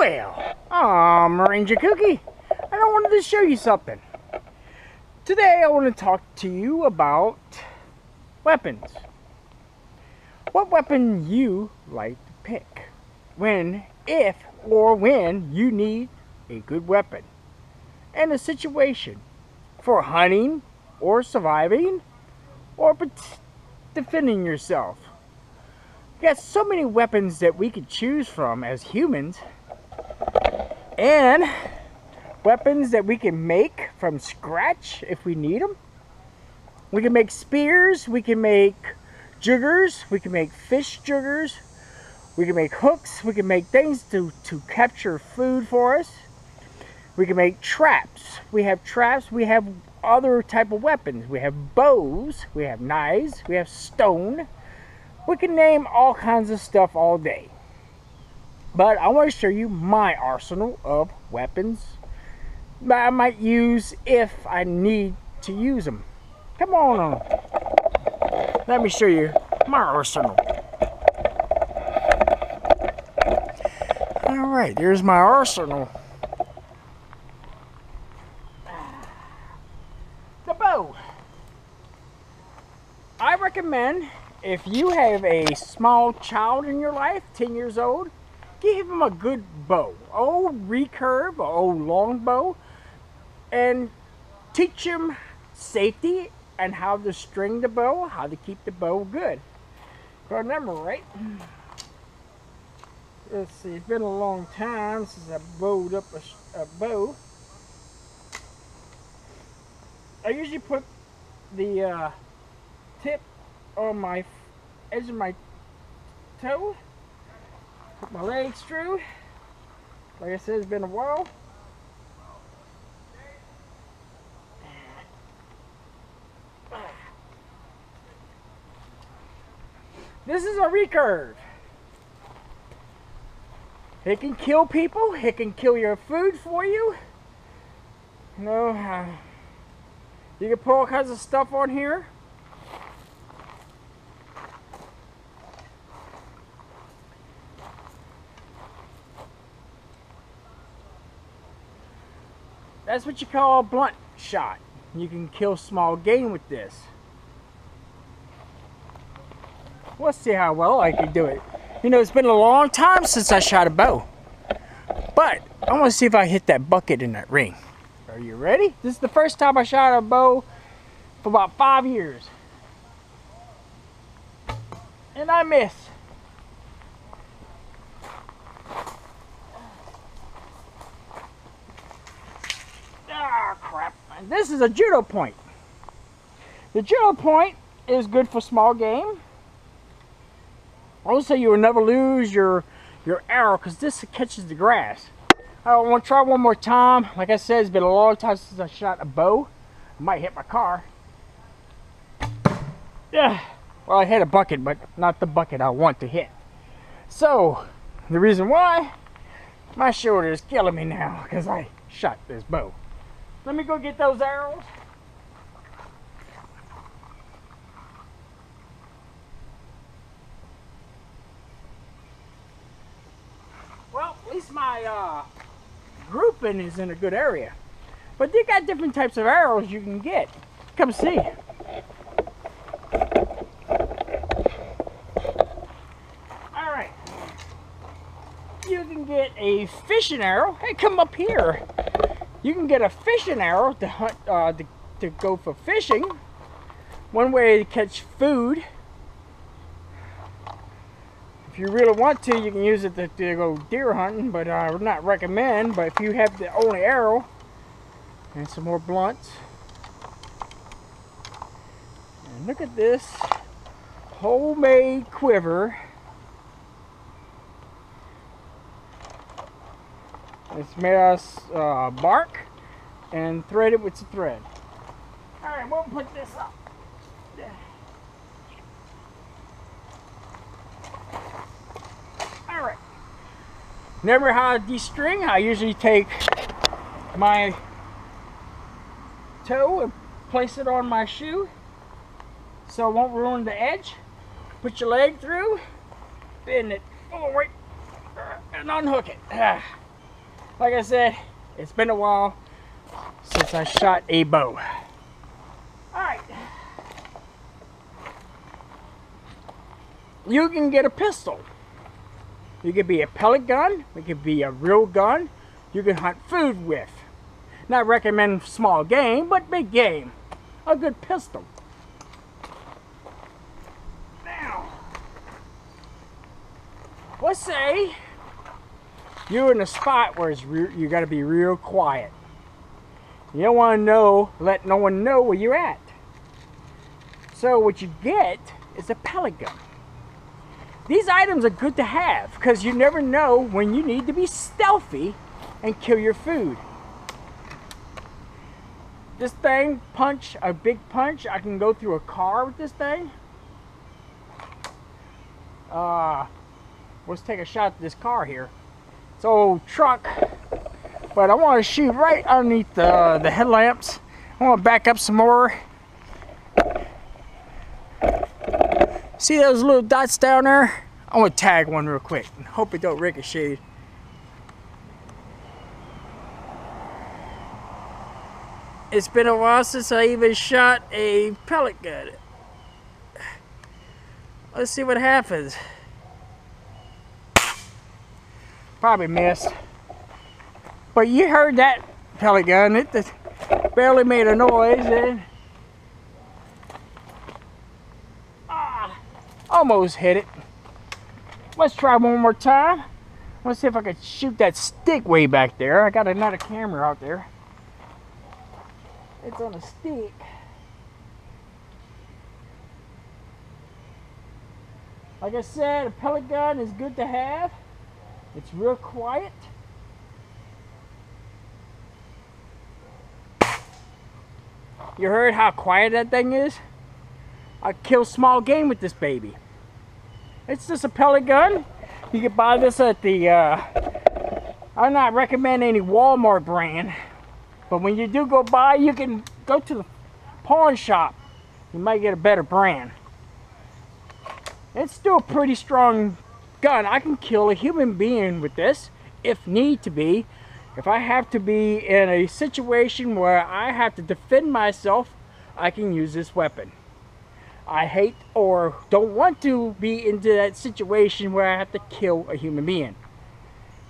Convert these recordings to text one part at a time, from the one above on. Well, I'm Ranger Kooky, and I wanted to show you something. Today I want to talk to you about weapons. What weapon you like to pick if or when you need a good weapon and a situation for hunting or surviving or defending yourself. You got so many weapons that we could choose from as humans, and weapons that we can make from scratch if we need them. We can make spears, we can make jiggers, we can make fish jiggers, we can make hooks, we can make things to capture food for us. We can make traps. We have traps, we have other type of weapons. We have bows, we have knives, we have stone. We can name all kinds of stuff all day, but I want to show you my arsenal of weapons that I might use if I need to use them. Come on, let me show you my arsenal. All right, there's my arsenal. The bow. I recommend, if you have a small child in your life, 10 years old, give him a good bow. Old recurve, old long bow, and teach him safety and how to string the bow, how to keep the bow good. Remember, right? Let's see, it's been a long time since I bowed up a bow. I usually put the tip on my edge of my toe, put my legs through. Like I said, it's been a while. This is a recurve. It can kill people, it can kill your food for you. You know, you can put all kinds of stuff on here. That's what you call a blunt shot. You can kill small game with this. We'll see how well I can do it. You know, it's been a long time since I shot a bow, but I want to see if I hit that bucket in that ring. Are you ready? This is the first time I shot a bow for about 5 years, and I missed. This is a judo point. The judo point is good for small game. Also, you will never lose your arrow because this catches the grass. I want to try one more time. Like I said, it's been a long time since I shot a bow. I might hit my car. Yeah. Well, I hit a bucket, but not the bucket I want to hit. So, the reason why, my shoulder is killing me now because I shot this bow. Let me go get those arrows. Well, at least my grouping is in a good area. But they got different types of arrows you can get. Come see. Alright. You can get a fishing arrow. Hey, come up here. You can get a fishing arrow to hunt, to go for fishing. One way to catch food. If you really want to, you can use it to go deer hunting, but I would not recommend. But if you have the only arrow, and some more blunts. And look at this homemade quiver. It's made out of bark and threaded with some thread. Alright, we'll put this up. Alright. Remember how I de-string? I usually take my toe and place it on my shoe so it won't ruin the edge. Put your leg through, bend it forward, and unhook it. like I said, it's been a while since I shot a bow. Alright. You can get a pistol. You could be a pellet gun. It could be a real gun. You can hunt food with. Not recommend small game, but big game. A good pistol. Now, let's say you're in a spot where you got to be real quiet. You don't want to let no one know where you're at. So what you get is a pellet gun. These items are good to have because you never know when you need to be stealthy and kill your food. This thing, a big punch, I can go through a car with this thing. Let's take a shot at this car here. It's an old truck, but I want to shoot right underneath the headlamps. I want to back up some more. See those little dots down there? I want to tag one real quick and hope it don't ricochet. It's been a while since I even shot a pellet gun. Let's see what happens. Probably missed. But you heard that pellet gun. It just barely made a noise and almost hit it. Let's try one more time. Let's see if I can shoot that stick way back there. I got another camera out there. It's on a stick. Like I said, a pellet gun is good to have. It's real quiet. You heard how quiet that thing is? I kill small game with this baby. It's just a pellet gun. You can buy this at the, I'm not recommending any Walmart brand. But when you do go buy, you can go to the pawn shop. You might get a better brand. It's still a pretty strong gun. I can kill a human being with this, if need to be. If I have to be in a situation where I have to defend myself, I can use this weapon. I hate or don't want to be into that situation where I have to kill a human being.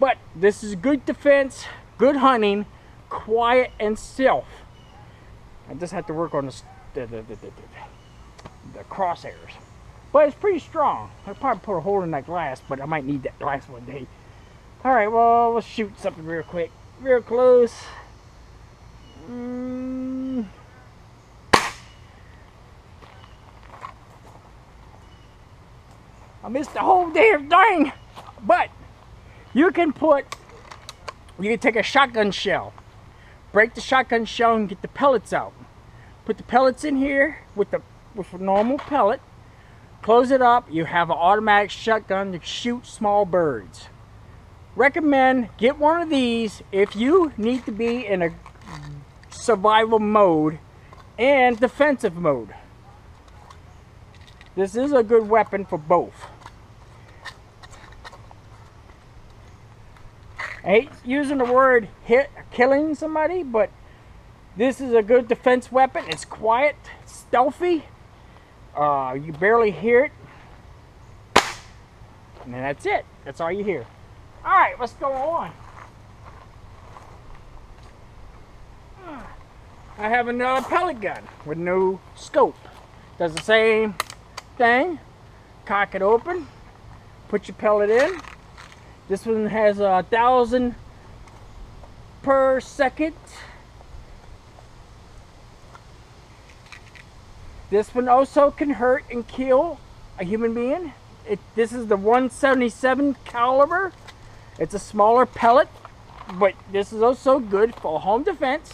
But this is good defense, good hunting, quiet and stealth. I just have to work on the crosshairs. But it's pretty strong. I'll probably put a hole in that glass, but I might need that glass one day. Alright, well, let's shoot something real quick. Real close. I missed the whole damn thing. But you can take a shotgun shell. Break the shotgun shell and get the pellets out. Put the pellets in here with a normal pellet. Close it up. You have an automatic shotgun to shoot small birds. Recommend get one of these if you need to be in a survival mode and defensive mode. This is a good weapon for both. I hate using the word killing somebody, but this is a good defense weapon. It's quiet, stealthy. You barely hear it. And then that's it. That's all you hear. Alright, let's go on. I have another pellet gun with no scope. Does the same thing. Cock it open. Put your pellet in. This one has 1,000 per second. This one also can hurt and kill a human being. This is the 177 caliber. It's a smaller pellet, but this is also good for home defense.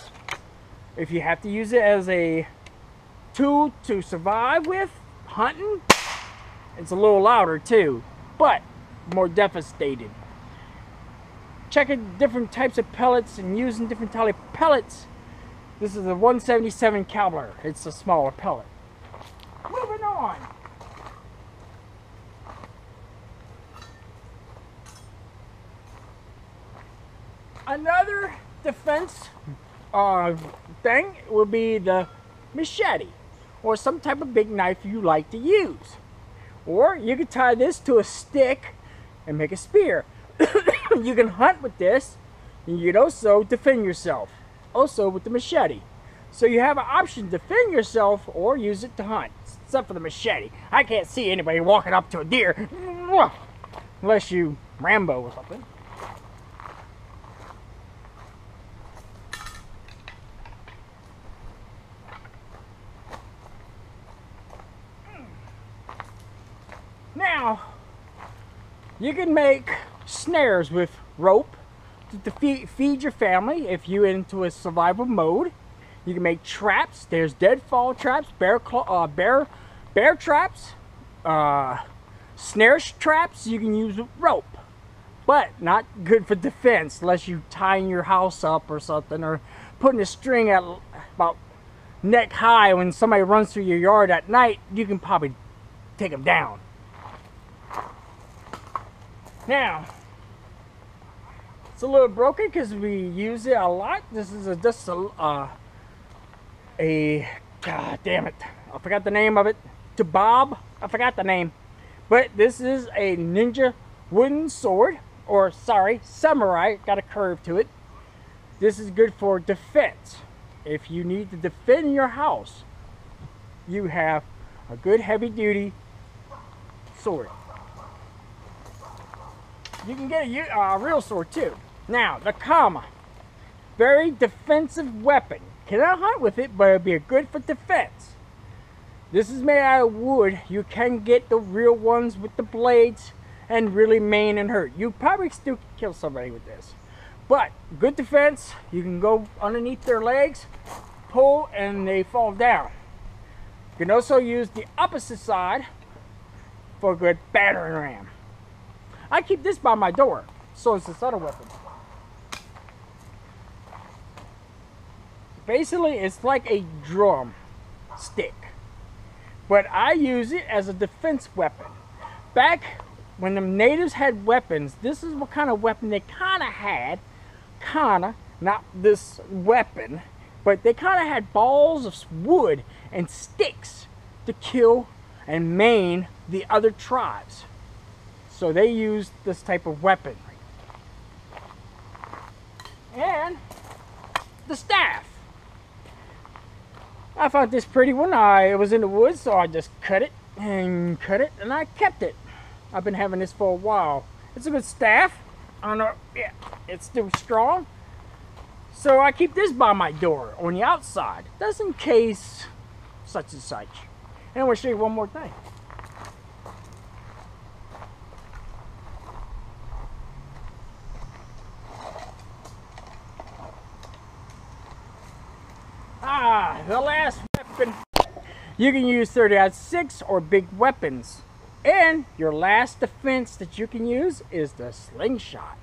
If you have to use it as a tool to survive with, hunting, it's a little louder too, but more devastated. Checking different types of pellets and using different type of pellets. This is a 177 caliber. It's a smaller pellet. Moving on. Another defense thing will be the machete or some type of big knife you like to use. Or you could tie this to a stick and make a spear. You can hunt with this, and you can also defend yourself, also with the machete. So you have an option to defend yourself or use it to hunt, except for the machete. I can't see anybody walking up to a deer, unless you Rambo or something. Now, you can make snares with rope to feed your family if you're into a survival mode. You can make traps. There's deadfall traps, bear traps, snare traps you can use with rope. But not good for defense unless you tying your house up or something, or putting a string at about neck high. When somebody runs through your yard at night, you can probably take them down. Now, it's a little broken because we use it a lot. This is God damn it, I forgot the name of it. To Bob, I forgot the name. But this is a ninja wooden sword, or sorry, samurai, got a curve to it. This is good for defense. If you need to defend your house, you have a good heavy-duty sword. You can get a real sword too. Now, the kama. Very defensive weapon. Cannot hunt with it, but it'll be good for defense. This is made out of wood. You can get the real ones with the blades and really maim and hurt. You probably still kill somebody with this. But good defense. You can go underneath their legs, pull, and they fall down. You can also use the opposite side for a good battering ram. I keep this by my door, so is this other weapon. Basically, it's like a drum stick, but I use it as a defense weapon. Back when the natives had weapons, this is what kind of weapon they kind of had. Not this weapon, but they kind of had balls of wood and sticks to kill and maim the other tribes. So they use this type of weaponry. And the staff. I found this pretty one. It was in the woods, so I just cut it, and I kept it. I've been having this for a while. It's a good staff. I don't know, yeah, it's still strong. So I keep this by my door on the outside, just in case such and such. And I'm going to show you one more thing. The last weapon, you can use 30-06 or big weapons. And your last defense that you can use is the slingshot.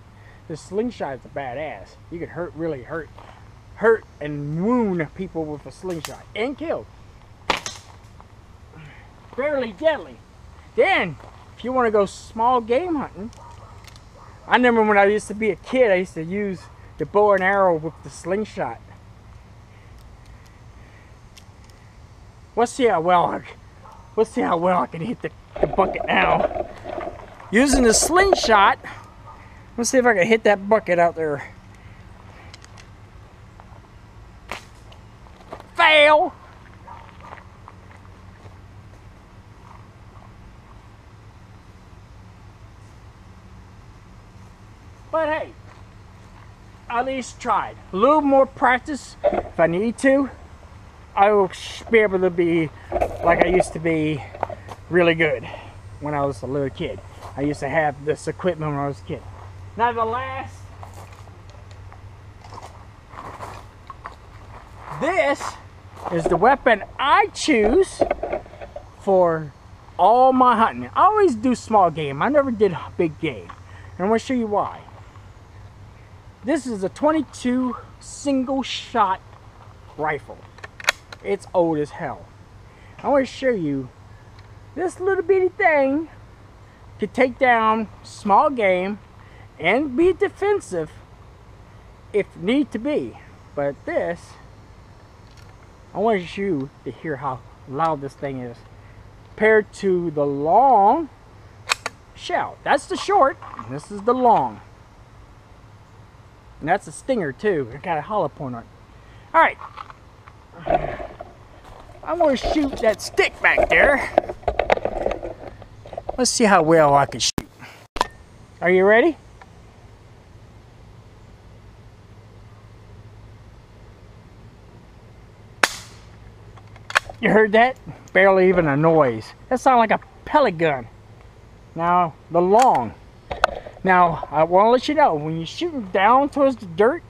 The slingshot is a badass. You can really hurt and wound people with a slingshot and kill. Fairly deadly. Then, if you want to go small game hunting, I remember when I used to be a kid, I used to use the bow and arrow with the slingshot. Let's see how well I can hit the bucket now. Using the slingshot, let's see if I can hit that bucket out there. Fail! But hey, at least tried. A little more practice if I need to. I will be able to be like I used to be, really good when I was a little kid. I used to have this equipment when I was a kid. Now the last, this is the weapon I choose for all my hunting. I always do small game. I never did big game. And I'm going to show you why. This is a .22 single shot rifle. It's old as hell. I want to show you this little bitty thing could take down small game and be defensive if need to be. But this, I want you to hear how loud this thing is compared to the long shell. That's the short, and this is the long. And that's a stinger too. It got a hollow point on it. All right, I'm gonna shoot that stick back there. Let's see how well I can shoot. Are you ready? You heard that? Barely even a noise. That sounded like a pellet gun. Now, the long. Now, I want to let you know, when you shoot down towards the dirt,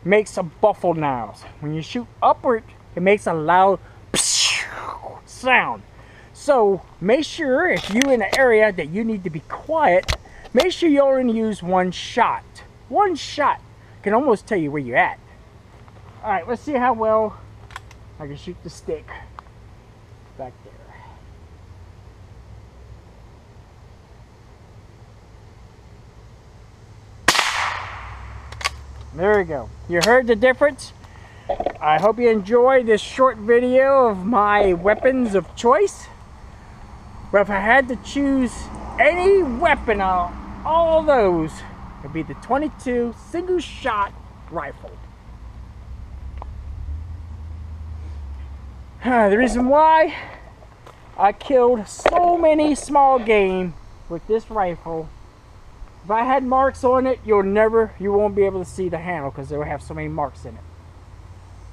it makes a buffle noise. When you shoot upward, it makes a loud sound. So, make sure if you're in an area that you need to be quiet, make sure you only use one shot. One shot can almost tell you where you're at. Alright, let's see how well I can shoot the stick. Back there. There we go. You heard the difference? I hope you enjoyed this short video of my weapons of choice. But if I had to choose any weapon out of all those, it'd be the .22 single shot rifle. The reason why I killed so many small game with this rifle, if I had marks on it, you won't be able to see the handle because it will have so many marks in it.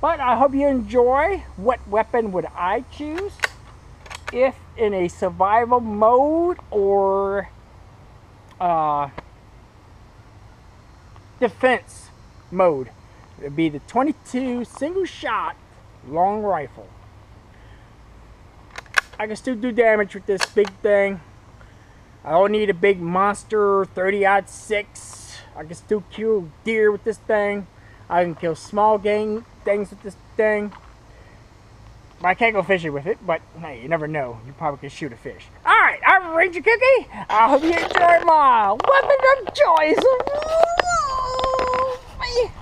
But I hope you enjoy. What weapon would I choose if in a survival mode or defense mode? It would be the .22 single shot long rifle. I can still do damage with this big thing. I don't need a big monster 30-06. I can still kill deer with this thing. I can kill small game things with this thing. I can't go fishing with it, but hey, you never know. You probably could shoot a fish. Alright, I'm Ranger Kooky. I hope you enjoyed my weapon of choice.